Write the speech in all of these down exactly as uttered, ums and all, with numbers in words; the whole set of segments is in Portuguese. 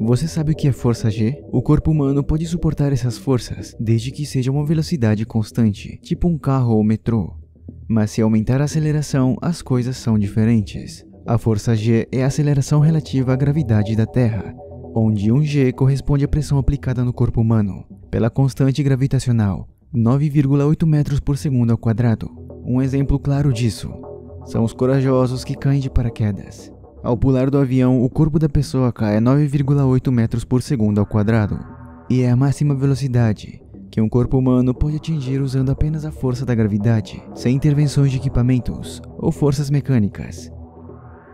Você sabe o que é força G? O corpo humano pode suportar essas forças, desde que seja uma velocidade constante, tipo um carro ou metrô. Mas se aumentar a aceleração, as coisas são diferentes. A força G é a aceleração relativa à gravidade da Terra, onde um G corresponde à pressão aplicada no corpo humano, pela constante gravitacional, nove vírgula oito metros por segundo ao quadrado. Um exemplo claro disso são os corajosos que caem de paraquedas. Ao pular do avião, o corpo da pessoa cai a nove vírgula oito metros por segundo ao quadrado, e é a máxima velocidade que um corpo humano pode atingir usando apenas a força da gravidade, sem intervenções de equipamentos ou forças mecânicas.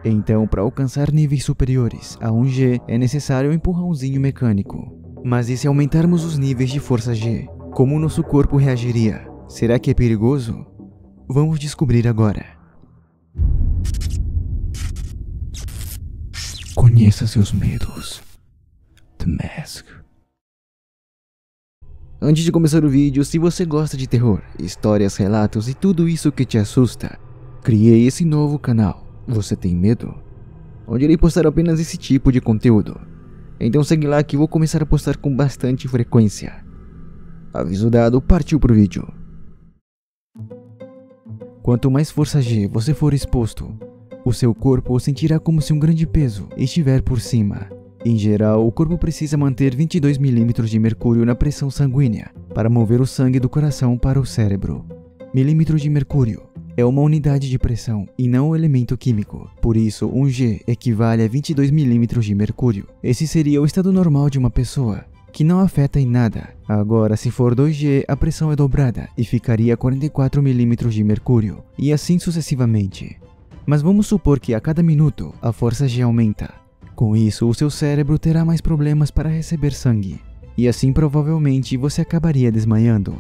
Então, para alcançar níveis superiores a um G, é necessário um empurrãozinho mecânico. Mas e se aumentarmos os níveis de força G? Como o nosso corpo reagiria? Será que é perigoso? Vamos descobrir agora. Conheça seus medos. The Mask. Antes de começar o vídeo, se você gosta de terror, histórias, relatos e tudo isso que te assusta, criei esse novo canal, Você Tem Medo?, onde irei postar apenas esse tipo de conteúdo. Então segue lá que vou começar a postar com bastante frequência. Aviso dado, partiu pro vídeo. Quanto mais força G você for exposto, o seu corpo sentirá como se um grande peso estiver por cima. Em geral, o corpo precisa manter vinte e dois milímetros de mercúrio na pressão sanguínea para mover o sangue do coração para o cérebro. Milímetros de mercúrio é uma unidade de pressão e não um elemento químico. Por isso, um G equivale a vinte e dois milímetros de mercúrio. Esse seria o estado normal de uma pessoa, que não afeta em nada. Agora, se for dois G, a pressão é dobrada e ficaria a quarenta e quatro milímetros de mercúrio, e assim sucessivamente. Mas vamos supor que a cada minuto, a força G aumenta. Com isso, o seu cérebro terá mais problemas para receber sangue, e assim provavelmente você acabaria desmaiando.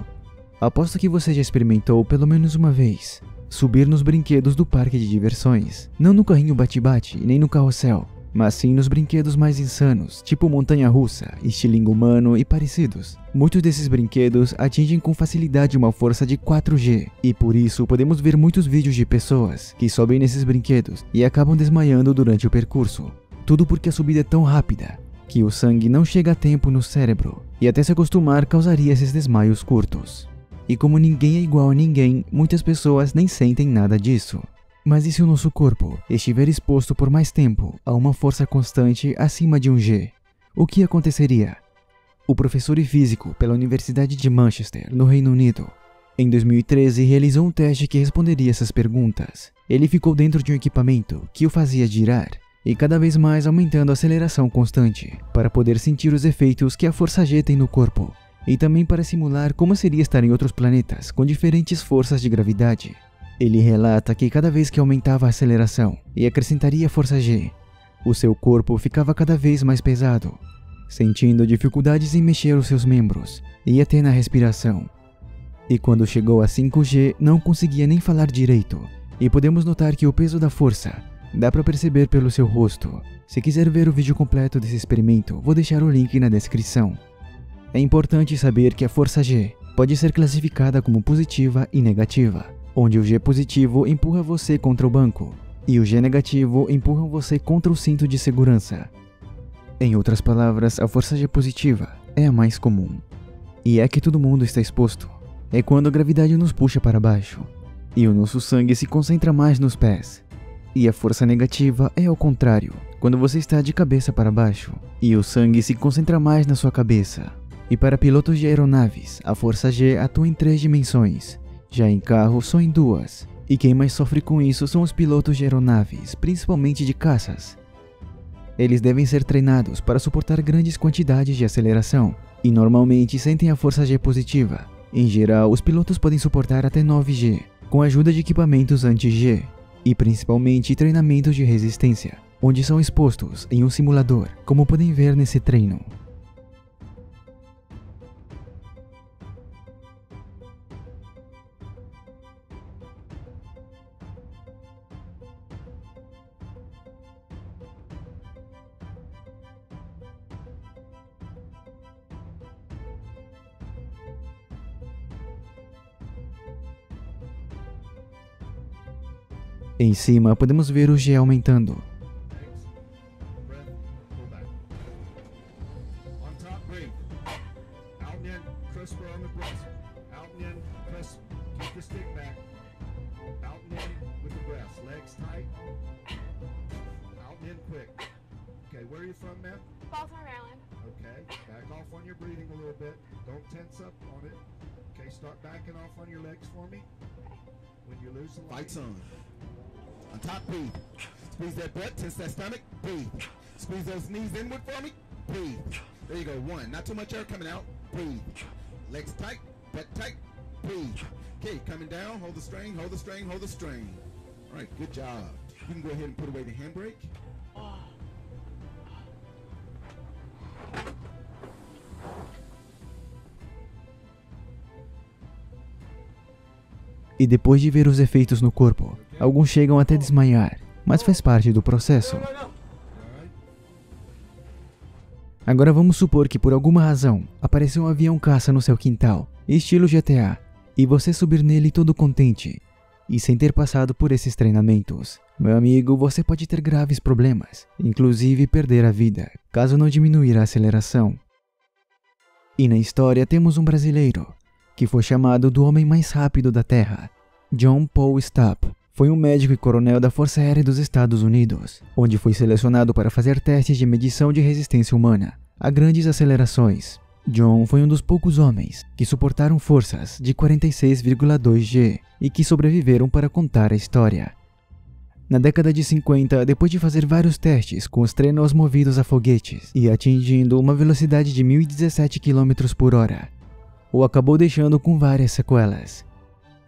Aposto que você já experimentou, pelo menos uma vez, subir nos brinquedos do parque de diversões. Não no carrinho bate-bate, nem no carrossel, mas sim nos brinquedos mais insanos, tipo montanha-russa, estilingue humano e parecidos. Muitos desses brinquedos atingem com facilidade uma força de quatro G, e por isso podemos ver muitos vídeos de pessoas que sobem nesses brinquedos e acabam desmaiando durante o percurso. Tudo porque a subida é tão rápida que o sangue não chega a tempo no cérebro, e até se acostumar causaria esses desmaios curtos. E como ninguém é igual a ninguém, muitas pessoas nem sentem nada disso. Mas e se o nosso corpo estiver exposto por mais tempo a uma força constante acima de um G? O que aconteceria? O professor e físico pela Universidade de Manchester, no Reino Unido, em dois mil e treze realizou um teste que responderia essas perguntas. Ele ficou dentro de um equipamento que o fazia girar, e cada vez mais aumentando a aceleração constante, para poder sentir os efeitos que a força G tem no corpo, e também para simular como seria estar em outros planetas com diferentes forças de gravidade. Ele relata que cada vez que aumentava a aceleração e acrescentaria a força G, o seu corpo ficava cada vez mais pesado, sentindo dificuldades em mexer os seus membros e até na respiração. E quando chegou a cinco G, não conseguia nem falar direito, e podemos notar que o peso da força dá para perceber pelo seu rosto. Se quiser ver o vídeo completo desse experimento, vou deixar o link na descrição. É importante saber que a força G pode ser classificada como positiva e negativa, onde o G positivo empurra você contra o banco e o G negativo empurra você contra o cinto de segurança. Em outras palavras, a força G positiva é a mais comum, e é que todo mundo está exposto. É quando a gravidade nos puxa para baixo e o nosso sangue se concentra mais nos pés. E a força negativa é ao contrário, quando você está de cabeça para baixo e o sangue se concentra mais na sua cabeça. E para pilotos de aeronaves, a força G atua em três dimensões, já em carro só em duas. E quem mais sofre com isso são os pilotos de aeronaves, principalmente de caças. Eles devem ser treinados para suportar grandes quantidades de aceleração, e normalmente sentem a força G positiva. Em geral, os pilotos podem suportar até nove G, com a ajuda de equipamentos anti-G, e principalmente treinamentos de resistência, onde são expostos em um simulador, como podem ver nesse treino. Em cima podemos ver o G aumentando, Where are you from, ma'am? Baltimore, Maryland. Okay, back off on your breathing a little bit. Don't tense up on it. Okay, start backing off on your legs for me. When you lose the leg. Lights on. On top, breathe. Squeeze that butt, tense that stomach, breathe. Squeeze those knees inward for me, breathe. There you go, one. Not too much air coming out, breathe. Legs tight, butt tight, breathe. Okay, coming down, hold the string, hold the string, hold the string. All right, good job. You can go ahead and put away the handbrake. E depois de ver os efeitos no corpo, alguns chegam até desmaiar, mas faz parte do processo. Agora vamos supor que por alguma razão, apareceu um avião caça no seu quintal, estilo G T A, e você subir nele todo contente, e sem ter passado por esses treinamentos. Meu amigo, você pode ter graves problemas, inclusive perder a vida, caso não diminuir a aceleração. E na história temos um brasileiro, que foi chamado do homem mais rápido da Terra. John Paul Stapp foi um médico e coronel da Força Aérea dos Estados Unidos, onde foi selecionado para fazer testes de medição de resistência humana a grandes acelerações. John foi um dos poucos homens que suportaram forças de quarenta e seis vírgula dois G e que sobreviveram para contar a história. Na década de cinquenta, depois de fazer vários testes com os trenós movidos a foguetes e atingindo uma velocidade de mil e dezessete quilômetros por hora, o acabou deixando com várias sequelas,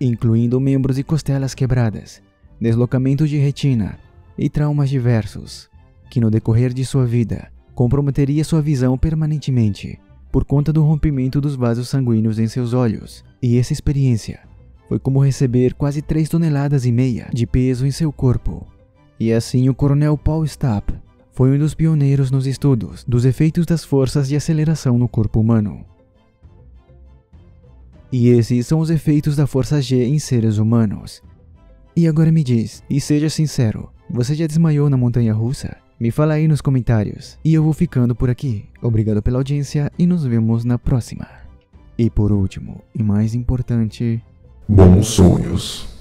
incluindo membros e costelas quebradas, deslocamentos de retina e traumas diversos, que no decorrer de sua vida comprometeria sua visão permanentemente por conta do rompimento dos vasos sanguíneos em seus olhos. E essa experiência foi como receber quase três toneladas e meia de peso em seu corpo. E assim o coronel Paul Stapp foi um dos pioneiros nos estudos dos efeitos das forças de aceleração no corpo humano. E esses são os efeitos da Força G em seres humanos. E agora me diz, e seja sincero, você já desmaiou na montanha-russa? Me fala aí nos comentários. E eu vou ficando por aqui. Obrigado pela audiência e nos vemos na próxima. E por último, e mais importante... bons sonhos.